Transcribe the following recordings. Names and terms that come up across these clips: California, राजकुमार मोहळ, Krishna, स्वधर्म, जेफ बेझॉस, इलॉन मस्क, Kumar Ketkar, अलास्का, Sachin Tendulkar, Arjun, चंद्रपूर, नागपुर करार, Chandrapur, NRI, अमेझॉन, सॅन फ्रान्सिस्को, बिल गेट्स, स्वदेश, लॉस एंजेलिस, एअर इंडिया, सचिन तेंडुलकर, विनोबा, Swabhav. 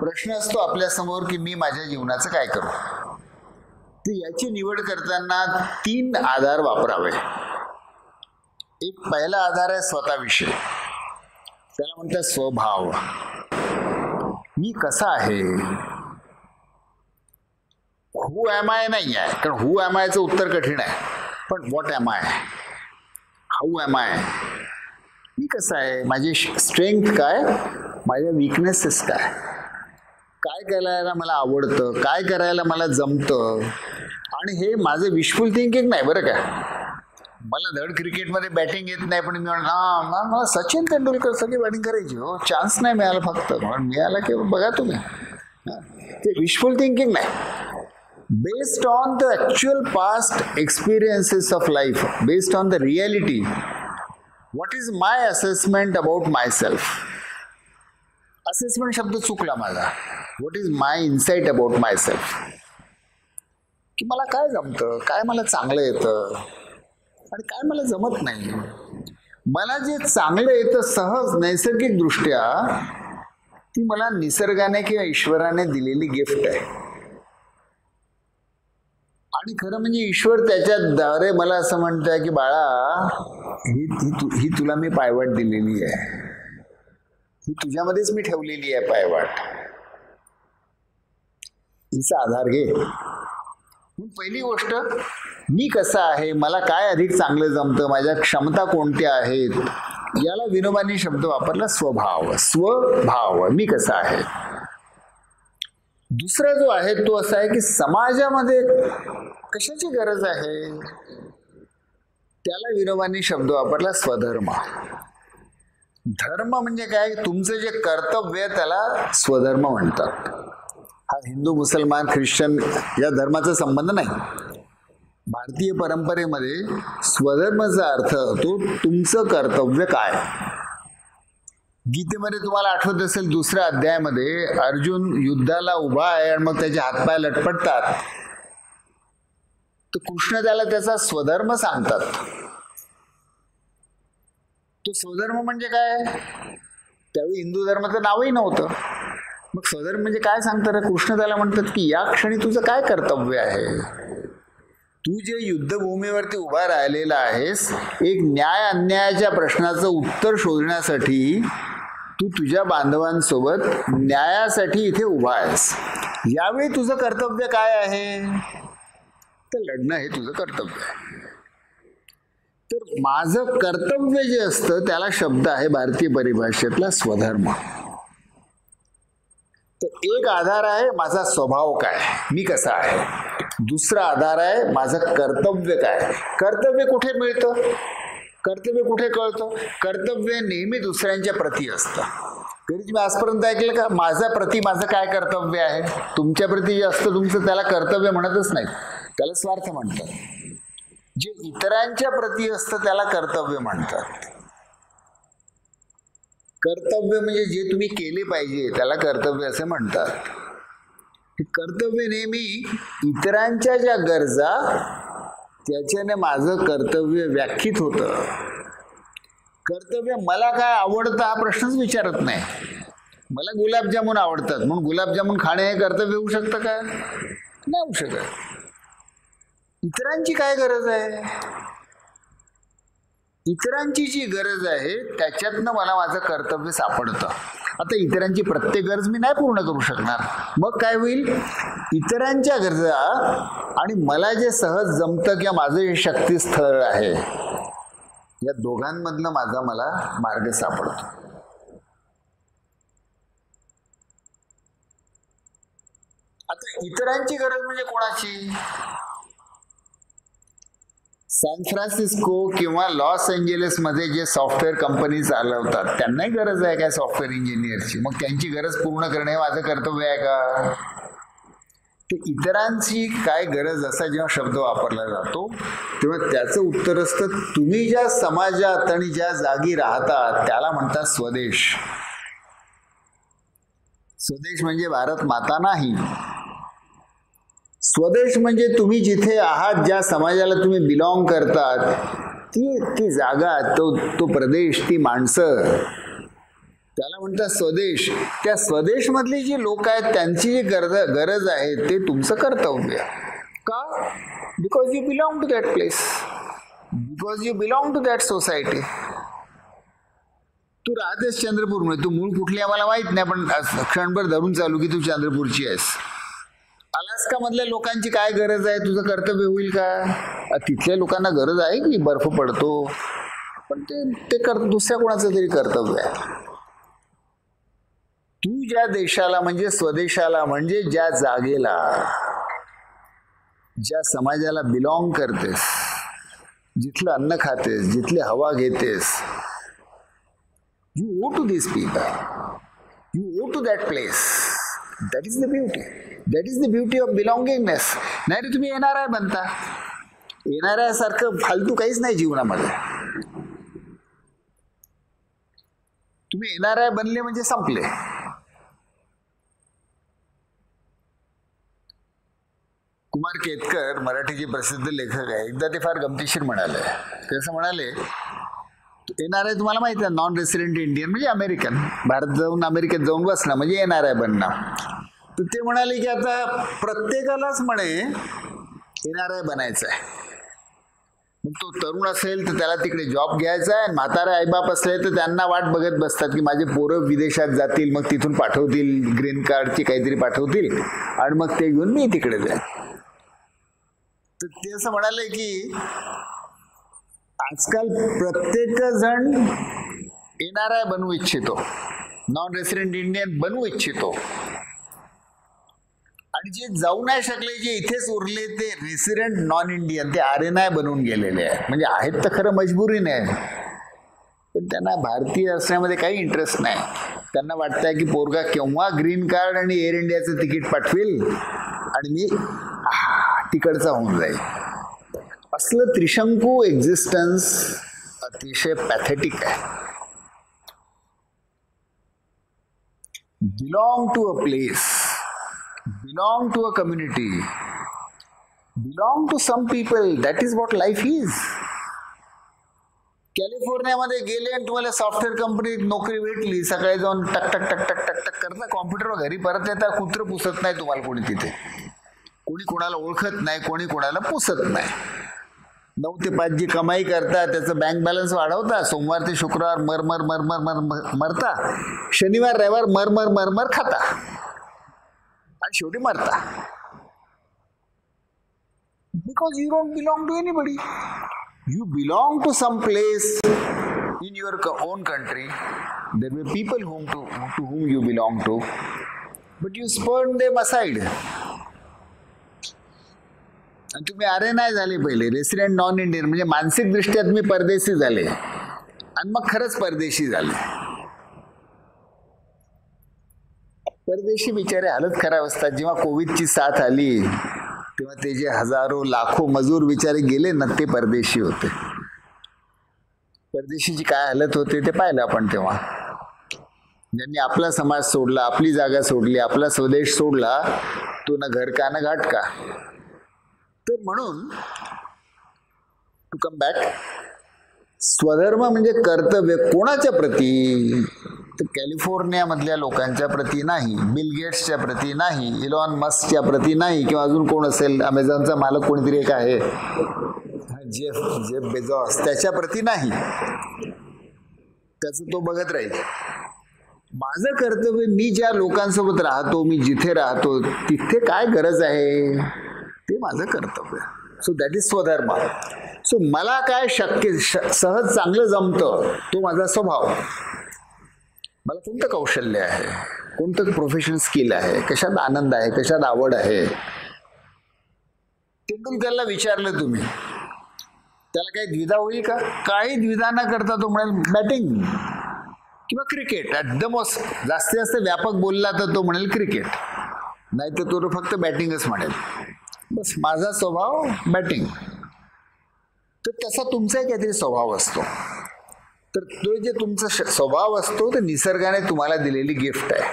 प्रश्न असतो आपल्या समोर की मी माझ्या जीवनाचं काय करू. तर याची निवड करताना तीन आधार वापरावे. एक पहिला आधार आहे स्वतःविषयी, त्याला म्हणतात स्वभाव. मी कसा आहे, हू एम आय नाही आहे, कारण हू एम आयचं उत्तर कठीण आहे. पण what am I, how am I, मी कसं आहे, माझी स्ट्रेंथ काय, माझ्या वीकनेसेस काय, काय करायला मला आवडतं, काय करायला मला जमतं. आणि हे माझं विशफुल थिंकिंग नाही बरं का. मला धड क्रिकेटमध्ये बॅटिंग येत नाही, पण मी म्हणलं मला सचिन तेंडुलकर सगळी बॅटिंग करायची. हो, चान्स नाही मिळाला, फक्त म्हणून मिळाला की बघा तुम्ही. ते विशफुल थिंकिंग नाही. Based on the actual past experiences of life, based on the reality, what is my assessment about myself? Assessment शब्द चुकला माझा. What is my insight about myself? कि मला काय जमतं, काय मला चांगलं येतं आणि काय मला जमत नाही. मला जे चांगलं येतं सहज नैसर्गिक दृष्ट्या, ती मला निसर्गाने किंवा ईश्वराने दिलेली गिफ्ट आहे. आणि खरं म्हणजे ईश्वर त्याच्याद्वारे मला असं म्हणतोय की बाळा, ही तुला मी पायवाट दिलेली आहे, ही तुझ्यामध्येच मी ठेवलेली आहे पायवाट, हिचा आधार घे. पहिली गोष्ट मी कसा आहे, मला काय अधिक चांगलं जमतं, माझ्या क्षमता कोणत्या आहेत, याला विनोबांनी शब्द वापरला स्वभाव. स्वभाव, मी कसा आहे. दुसरा जो आहे तो असा आहे की समाजामध्ये कशाची गरज आहे, त्याला विनोबांनी शब्द वापरला स्वधर्म. धर्म म्हणजे काय, तुमचं जे कर्तव्य आहे त्याला स्वधर्म म्हणतात. हा हिंदू, मुसलमान, ख्रिश्चन या धर्माचा संबंध नाही. भारतीय परंपरेमध्ये स्वधर्माचा अर्थ तो तुमचं कर्तव्य काय. गीतेमध्ये तुम्हाला आठवत असेल, दुसऱ्या अध्यायामध्ये अर्जुन युद्धाला उभा आहे आणि मग त्याचे हातपाय लटपटतात. तर कृष्ण त्याला त्याचा स्वधर्म सांगतात. तो स्वधर्म म्हणजे काय, त्यावेळी हिंदू धर्माचं नावही नव्हतं. मग स्वधर्म म्हणजे काय सांगतात कृष्ण, त्याला म्हणतात की या क्षणी तुझं काय कर्तव्य आहे. तू जे युद्धभूमीवरती उभा राहिलेला आहेस, एक न्याय अन्यायाच्या प्रश्नाचं उत्तर शोधण्यासाठी तू तुझ्या बांधवांसोबत न्यायासाठी इथे उभा आहेस. यावेळी तुझं कर्तव्य काय आहे, तर लढणं हे तुझं कर्तव्य आहे. तर माझं कर्तव्य जे असतं त्याला शब्द आहे भारतीय परिभाषेतला स्वधर्म. तर एक आधार आहे माझा स्वभाव काय, मी कसा आहे. दुसरा आधार आहे माझं कर्तव्य काय. कर्तव्य कुठे मिळतं, कर्तव्य कुठे कळतं, कर्तव्य नेहमी दुसऱ्यांच्या प्रती असतं. तरी तुम्ही आजपर्यंत ऐकलं का, माझ्या प्रती माझं काय कर्तव्य आहे. तुमच्या प्रती जे असतं तुमचं त्याला कर्तव्य म्हणतच नाही, त्याला स्वार्थ म्हणतात. जे इतरांच्या प्रती असतं त्याला कर्तव्य म्हणतात. कर्तव्य म्हणजे जे तुम्ही केले पाहिजे त्याला कर्तव्य असे म्हणतात. कर्तव्य नेहमी इतरांच्या ज्या गरजा त्याच्याने माझं कर्तव्य व्याख्यित होतं. कर्तव्य मला काय आवडतं हा प्रश्नच विचारत नाही. मला गुलाबजामुन आवडतात म्हणून गुलाबजामुन खाणे हे कर्तव्य होऊ शकतं का, नाही होऊ शकत. इतरांची काय गरज आहे, इतरांची जी गरज आहे त्याच्यातनं मला माझं कर्तव्य सापडतं. आता इतरांची प्रत्येक गरज मी नाही पूर्ण करू शकणार, मग काय होईल, इतरांच्या गरजा आणि मला जे सहज जमतं किंवा माझं हे शक्तीस्थळ आहे, या दोघांमधनं मला मार्ग सापडतो. आता इतरांची गरज म्हणजे कोणाची, सॅन फ्रान्सिस्को किंवा लॉस एंजेलिसमध्ये जे सॉफ्टवेअर कंपनी चालवतात त्यांनाही गरज आहे काय सॉफ्टवेअर इंजिनियरची. मग त्यांची गरज पूर्ण करणे हे माझं कर्तव्य आहे का. तर इतरांची काय गरज असा जेव्हा शब्द वापरला जातो तेव्हा त्याचं उत्तर असतं तुम्ही ज्या समाजात आणि ज्या जागी राहतात त्याला म्हणतात स्वदेश. स्वदेश म्हणजे भारत माता नाही. स्वदेश म्हणजे तुम्ही जिथे आहात, ज्या समाजाला तुम्ही बिलॉंग करतात, ती जागा, तो प्रदेश, ती माणसं त्याला म्हणतात स्वदेश. त्या स्वदेश मधली जी लोक आहेत त्यांची जी गरज आहे ते तुमचं कर्तव्य आहे. का? Because you belong to that place, because you belong to that society. तू राहतेस चंद्रपूर मध्ये, तू मूळ कुठली आम्हाला माहित नाही, पण क्षणभर धरून चालू की तू चंद्रपूरची आहेस. अलास्का मधल्या लोकांची काय गरज आहे? तुझं कर्तव्य होईल का? तिथल्या लोकांना गरज आहे की बर्फ पडतो, पण ते दुसऱ्या कोणाचं तरी कर्तव्य आहे. तू ज्या देशाला म्हणजे स्वदेशाला म्हणजे ज्या जागेला ज्या समाजाला बिलॉंग करतेस, जिथलं अन्न खातेस, जिथली हवा घेतेस, you go to this people, you go to that place. That is the beauty, that is the beauty of belongingness. नाही रे तुम्ही NRI बनता, NRI सारखं फालतू काहीच नाही जीवनामध्ये. तुम्ही NRI बनले म्हणजे संपले. कुमार केतकर मराठीचे प्रसिद्ध लेखक आहे, एकदा ते फार गमतीशीर म्हणाले. कसं म्हणाले? NRI तुम्हाला माहिती आहे, नॉन रेसिडेंट इंडियन म्हणजे अमेरिकन, भारत जाऊन अमेरिकेत जाऊन बसणं म्हणजे NRI बनणं. तर ते म्हणाले की आता प्रत्येकालाच म्हणे NRI बनायचं आहे. मग तो तरुण असेल तर त्याला तिकडे जॉब घ्यायचा आहे, म्हातारे आईबाप असले तर त्यांना वाट बघत बसतात की माझे पोरं विदेशात जातील, मग तिथून पाठवतील ग्रीन कार्डची काहीतरी पाठवतील आणि मग ते घेऊन मी तिकडे जाईल. तर ते असं म्हणाले की आजकाल प्रत्येक जण NRI बनवू इच्छितो, नॉन रेसिडेंट इंडियन बनवू इच्छितो, आणि जे जाऊ नाही शकले जे इथेच उरले ते रेसिडेंट नॉन इंडियन ते RNI बनवून गेलेले आहेत. म्हणजे आहेत तर खरं मजबुरीने आहेत, पण त्यांना भारतीय असण्यामध्ये काही इंटरेस्ट नाही. त्यांना वाटतंय की पोरगा केव्हा ग्रीन कार्ड आणि एअर इंडियाचं तिकीट पाठवेल आणि मी तिकडचा होऊन जाईल. असलं त्रिशंकू एक्झिस्टन्स अतिशय पॅथेटिक आहे. Belong to a place, belong to a community, belong to some people, that is what life is. California मध्ये गेले आणि तुम्हाला सॉफ्टवेअर कंपनीत नोकरी भेटली, सकाळी जाऊन टक टक टक टक टक टक करता कॉम्प्युटरवर घरी परत येता, कुत्रं पुसत नाही तुम्हाला कोणी, तिथे कोणी कोणाला ओळखत नाही, कोणी कोणाला पुसत नाही. 9 ते 5 जी कमाई करता त्याचं बँक बॅलन्स वाढवता, सोमवार ते शुक्रवार मरमर मरमर मरमर मरता, शनिवार रविवार मरमर मरमर खाता आणि शेवटी मरता. Because you don't belong to anybody, you belong to some place in your own country. There were people home to whom you belong to, but you spurn them aside. आणि तुम्ही RNI झाले पहिले, रेसिडेंट नॉन इंडियन, म्हणजे मानसिकदृष्ट्या तुम्ही परदेशी झाले आणि मग खरंच परदेशी झाले. परदेशी बिचारे हालत खराब असतात. जेव्हा कोविडची साथ आली तेव्हा ते जे हजारो लाखो मजूर बिचारे गेले ना, ते परदेशी होते. परदेशीची काय हालत होते ते पाहिलं आपण तेव्हा. ज्यांनी आपला समाज सोडला, आपली जागा सोडली, आपला स्वदेश सोडला, तो ना घर का ना घाट का. तर म्हणून टू कम बॅक, स्वधर्म म्हणजे कर्तव्य कोणाच्या प्रती? तर कॅलिफोर्नियामधल्या लोकांच्या प्रती नाही, बिल गेट्सच्या प्रती नाही, इलॉन मस्कच्या प्रती नाही, किंवा अजून कोण असेल अमेझॉनचा मालक कोणीतरी एक आहे जेफ बेझॉस, त्याच्या प्रती नाही. त्याचं तो बघत राहील. माझं कर्तव्य मी ज्या लोकांसोबत राहतो, मी जिथे राहतो तिथे काय गरज आहे ते माझं कर्तव्य. सो दॅट इज स्वधर्म. सो मला काय शक्य सहज चांगलं जमतं तो माझा स्वभाव. मला कोणतं कौशल्य आहे, कोणतं प्रोफेशनल स्किल आहे, कशात आनंद आहे, कशात आवड आहे. तेंडुलकरला विचारलं तुम्ही, त्याला काही द्विधा होईल का? काही द्विधा न करता तो म्हणाल बॅटिंग किंवा क्रिकेट. जास्तीत जास्त व्यापक बोलला तर तो म्हणेल क्रिकेट, नाही तर तो फक्त बॅटिंगच म्हणेल. बस माझा स्वभाव बॅटिंग. तर तसा तुमचाही काहीतरी स्वभाव असतो. तर तो जे तुमचा स्वभाव असतो ते निसर्गाने तुम्हाला दिलेली गिफ्ट आहे.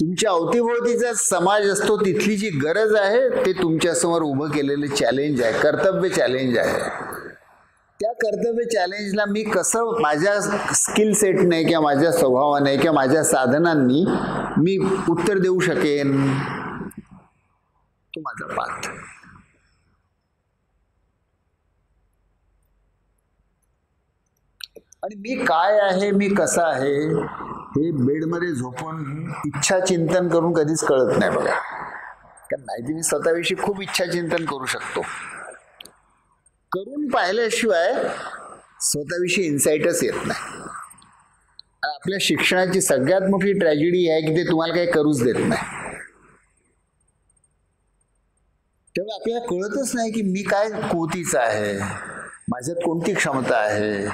तुमच्या अवतीभोवतीचा समाज असतो, तिथली जी गरज आहे ते तुमच्यासमोर उभं केलेले चॅलेंज आहे, कर्तव्य चॅलेंज आहे. त्या कर्तव्य चॅलेंजला मी कसं माझ्या स्किल सेटने किंवा माझ्या स्वभावाने किंवा माझ्या साधनांनी मी उत्तर देऊ शकेन, तो माझा पाठ. आणि मी काय आहे, मी कसा आहे हे बेडमध्ये झोपून इच्छा चिंतन करून कधीच कळत नाही बघा. कारण नाही मी स्वतःविषयी खूप इच्छा चिंतन करू शकतो, करून पाहिल्याशिवाय स्वतःविषयी इन्साइटच येत नाही. आपल्या शिक्षणाची सगळ्यात मोठी ट्रॅजेडी आहे की ते तुम्हाला काही करूच देत नाही. तेव्हा आपल्याला कळतच नाही की मी काय कोटीचा आहे, माझ्यात कोणती क्षमता आहे.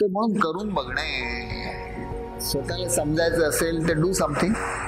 तर म्हणून करून बघणे, स्वतःला समजायचं असेल तर डू समथिंग.